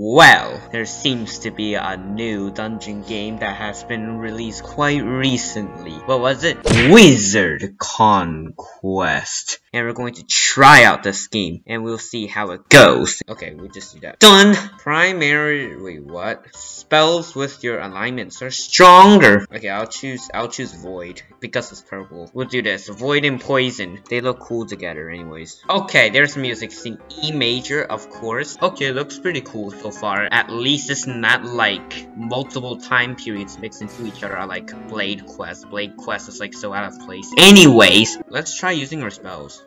Well, there seems to be a new dungeon game that has been released quite recently. What was it? Wizard Conquest. And we're going to try out this game, and we'll see how it goes. Okay, we'll just do that. Done! Wait, what? Spells with your alignments are stronger. Okay, I'll choose Void, because it's purple. We'll do this. Void and Poison. They look cool together anyways. Okay, there's music scene. E major, of course. Okay, looks pretty cool. So far, at least it's not like multiple time periods mixed into each other like Blade Quest. Blade Quest is like so out of place. Anyways, let's try using our spells.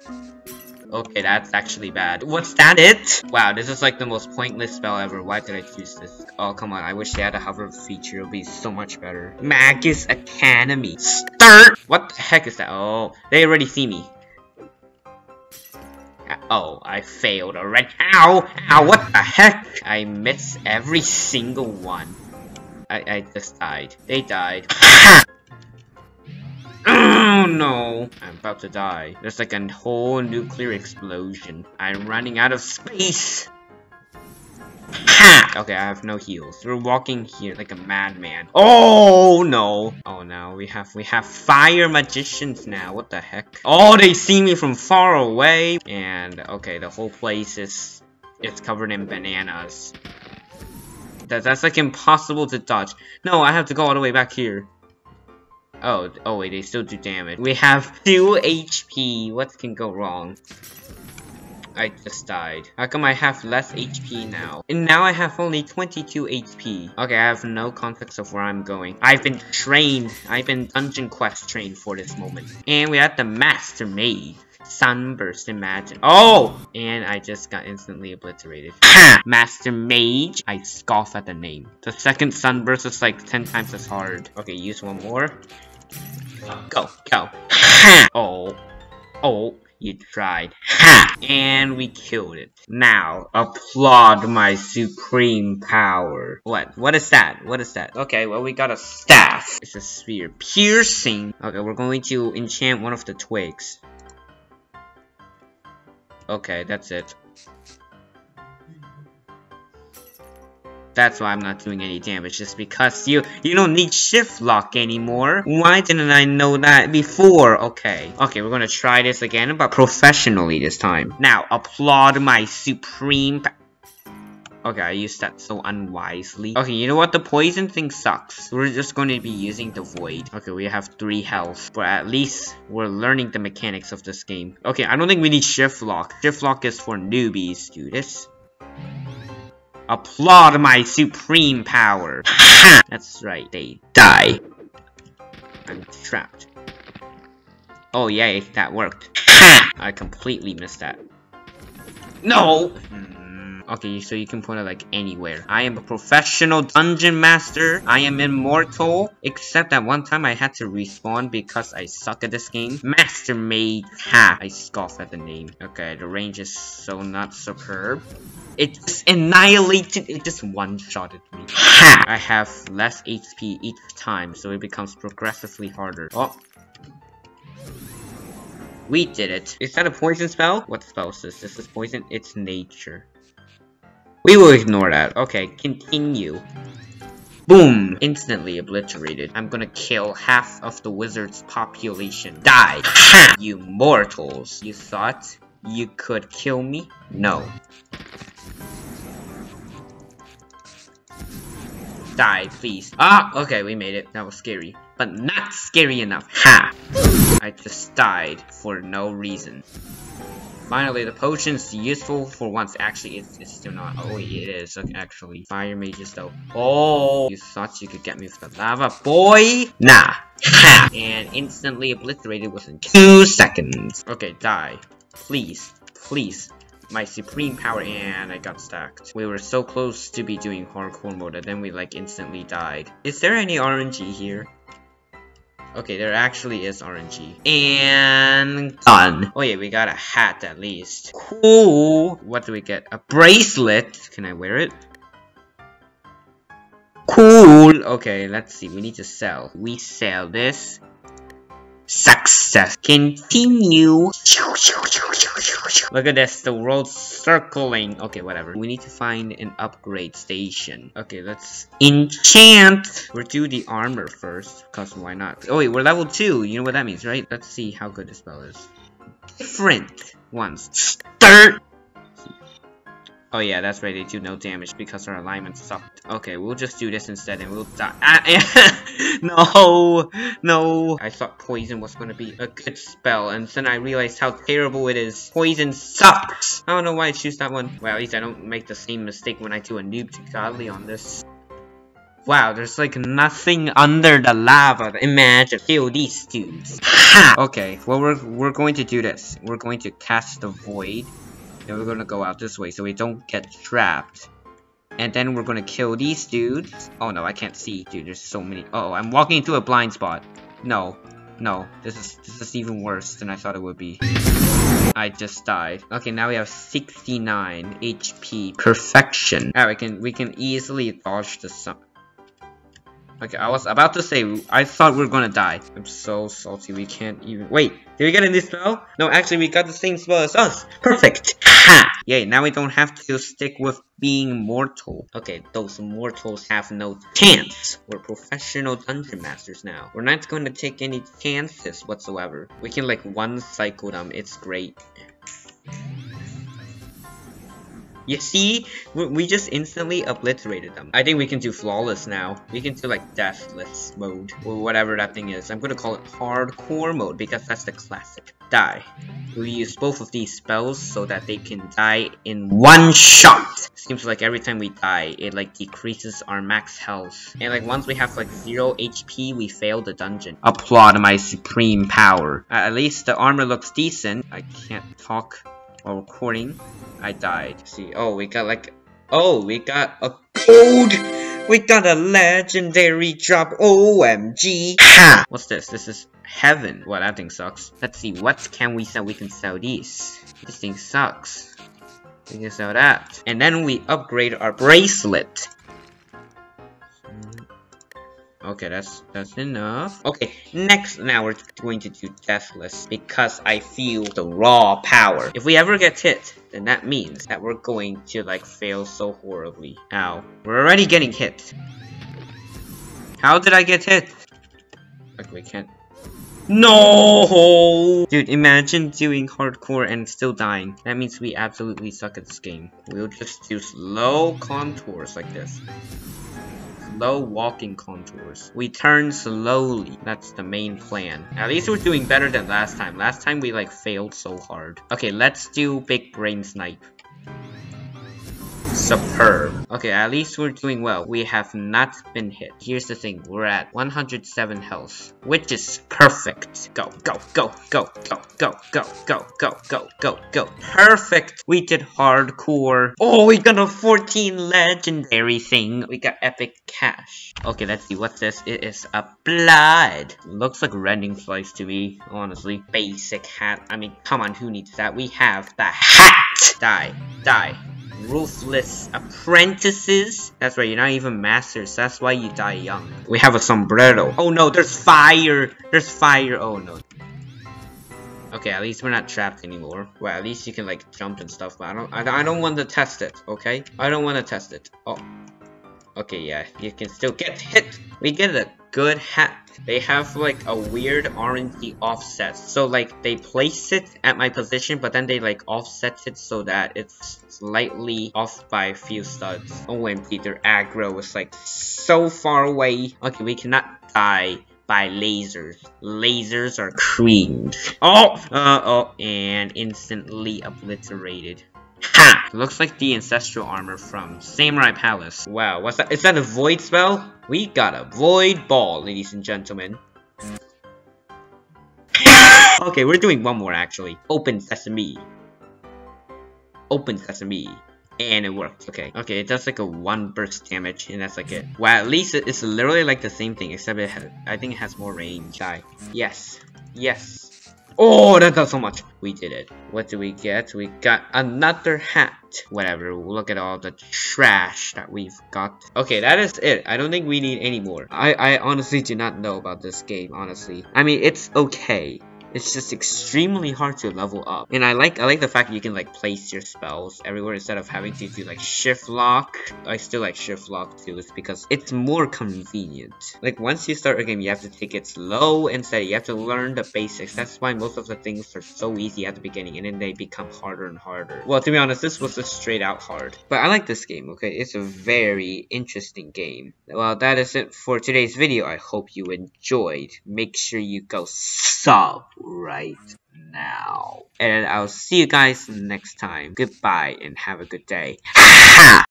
Okay, that's actually bad. Was that it? Wow, this is like the most pointless spell ever. Why did I choose this? Oh, come on. I wish they had a hover feature. It would be so much better. Magus Academy. Start! What the heck is that? Oh, they already see me. Oh, I failed already. Ow! Ow, what the heck? I missed every single one. I just died. They died. Oh no! I'm about to die. There's like a whole nuclear explosion. I'm running out of space! Ha! Okay, I have no heals. We're walking here like a madman. Oh no! Oh no, we have fire magicians now. What the heck? Oh, they see me from far away. And okay, the whole place is covered in bananas. That's like impossible to dodge. No, I have to go all the way back here. Oh wait, they still do damage. We have 2 HP. What can go wrong? I just died. How come I have less HP now? And now I have only 22 HP. Okay, I have no context of where I'm going. I've been trained. I've been Dungeon Quest trained for this moment. And we have the Master Mage. Sunburst, imagine. Oh! And I just got instantly obliterated. Master Mage. I scoff at the name. The second Sunburst is like 10 times as hard. Okay, use one more. Go, go. Oh. Oh. You tried. Ha! And we killed it. Now, applaud my supreme power. What? What is that? What is that? Okay, well, we got a staff. It's a spear. Piercing. Okay, we're going to enchant one of the twigs. Okay, that's it. That's why I'm not doing any damage, just because you don't need shift lock anymore. Why didn't I know that before? Okay. Okay, we're gonna try this again, but professionally this time. Now, applaud my supreme... Okay, I used that so unwisely. Okay, you know what? The poison thing sucks. We're just going to be using the Void. Okay, we have 3 health. But at least we're learning the mechanics of this game. Okay, I don't think we need shift lock. Shift lock is for newbies. Do this. Applaud my supreme power. That's right, they die. I'm trapped. Oh yay, that worked. I completely missed that. No! Okay, so you can point it like anywhere. I am a professional dungeon master. I am immortal. Except that one time I had to respawn because I suck at this game. Master Mage. Ha! I scoff at the name. Okay, the range is so not superb. It just annihilated, it just one-shotted me. Ha! I have less HP each time, so it becomes progressively harder. Oh. We did it. Is that a poison spell? What spell is this? This is poison. It's nature. We will ignore that. Okay, continue. Boom! Instantly obliterated. I'm gonna kill half of the wizard's population. Die! Ha! You mortals. You thought you could kill me? No. Die, please. Ah, okay, we made it. That was scary. But not scary enough. Ha! I just died for no reason. Finally, the potion's useful for once. Actually, it's still not. Oh, it is, okay, actually. Fire mages, though. Oh! You thought you could get me with the lava, boy? Nah. Ha! And instantly obliterated within 2 seconds. Okay, die. Please. Please. My supreme power, and I got stacked. We were so close to be doing hardcore mode, and then we like instantly died. Is there any RNG here? Okay, there actually is RNG. And done. Oh yeah, we got a hat at least. Cool. What do we get? A bracelet. Can I wear it? Cool. Okay, let's see. We need to sell. We sell this. Success. Continue. Look at this, the world's circling. Okay, whatever. We need to find an upgrade station. Okay, let's enchant. We'll do the armor first, because why not? Oh wait, we're level 2. You know what that means, right? Let's see how good the spell is. Different ones. Start. Oh yeah, that's right, they do no damage because our alignment sucked. Okay, we'll just do this instead and we'll die. No! No! I thought poison was gonna be a good spell, and then I realized how terrible it is. Poison sucks! I don't know why I choose that one. Well, at least I don't make the same mistake when I do a noob to godly on this. Wow, there's like nothing under the lava. Imagine, kill these dudes. Ha! Okay, well we're going to do this. We're going to cast the void. Then we're gonna go out this way so we don't get trapped. And then we're gonna kill these dudes. Oh no, I can't see. Dude, there's so many. Oh, I'm walking into a blind spot. No. No. This is even worse than I thought it would be. I just died. Okay, now we have 69 HP. Perfection. Alright, we can easily dodge the sun. Okay, I was about to say, I thought we were gonna die. I'm so salty, we can't even- Wait, did we get a new spell? No, actually, we got the same spell as us. Perfect! Ha! Yay, now we don't have to stick with being mortal. Okay, those mortals have no chance. We're professional dungeon masters now. We're not gonna take any chances whatsoever. We can, like, one cycle them, it's great. You see? We just instantly obliterated them. I think we can do flawless now. We can do like deathless mode, or whatever that thing is. I'm gonna call it hardcore mode because that's the classic. Die. We use both of these spells so that they can die in one shot. Seems like every time we die, it like decreases our max health. And like once we have like 0 HP, we fail the dungeon. Applaud my supreme power. At least the armor looks decent. I can't talk while recording. I died. See, oh, we got like, oh, we got a code! We got a legendary drop, OMG! Ha! What's this? This is heaven. Well, that thing sucks. Let's see, what can we sell? We can sell these. This thing sucks. We can sell that. And then we upgrade our bracelet. Okay, that's enough. Okay, next, now we're going to do deathless because I feel the raw power. If we ever get hit, then that means that we're going to like fail so horribly. Ow. We're already getting hit. How did I get hit? Like we can't. No! Dude, imagine doing hardcore and still dying. That means we absolutely suck at this game. We'll just do slow contours like this. Slow walking contours. We turn slowly. That's the main plan. At least we're doing better than last time. Last time we like failed so hard. Okay, let's do big brain snipe. Superb. Okay, at least we're doing well. We have not been hit. Here's the thing, we're at 107 health, which is perfect. Go, go, go, go, go, go, go, go, go, go, go, go. Perfect. We did hardcore. Oh, we got a 14 legendary thing. We got epic cash. Okay, let's see what's this. It is a blood. Looks like rending slice to me, honestly. Basic hat. I mean, come on, who needs that? We have the hat. Die, die. Ruthless apprentices. That's right, you're not even masters. That's why you die young. We have a sombrero. Oh no, there's fire. There's fire. Oh no. Okay, at least we're not trapped anymore. Well, at least you can like jump and stuff. But I don't want to test it. Okay, I don't want to test it. Oh. Okay, yeah, you can still get hit. We get a good hat. They have like a weird RNG offset. So like they place it at my position, but then they like offset it so that it's slightly off by a few studs. OMG, their aggro is like so far away. Okay, we cannot die by lasers. Lasers are cringe. Oh, and instantly obliterated. Ha! Looks like the ancestral armor from Samurai Palace. Wow, what's that? Is that a void spell? We got a void ball, ladies and gentlemen. Okay, we're doing one more actually. Open sesame. Open sesame. And it worked. Okay. Okay, it does like a 1 burst damage, and that's like it. Well, at least it's literally like the same thing, except it has, I think it has more range. Die. Yes. Yes. Oh, that does so much. We did it. What do we get? We got another hat. Whatever, look at all the trash that we've got. Okay, that is it. I don't think we need any more. I honestly do not know about this game, honestly. I mean, it's okay. It's just extremely hard to level up. And I like the fact that you can like place your spells everywhere instead of having to do like shift lock. I still like shift lock too, it's because it's more convenient. Like once you start a game, you have to take it slow and steady. You have to learn the basics. That's why most of the things are so easy at the beginning and then they become harder and harder. Well, to be honest, this was just straight out hard. But I like this game, okay? It's a very interesting game. Well, that is it for today's video. I hope you enjoyed. Make sure you go sub right now. And I'll see you guys next time. Goodbye and have a good day.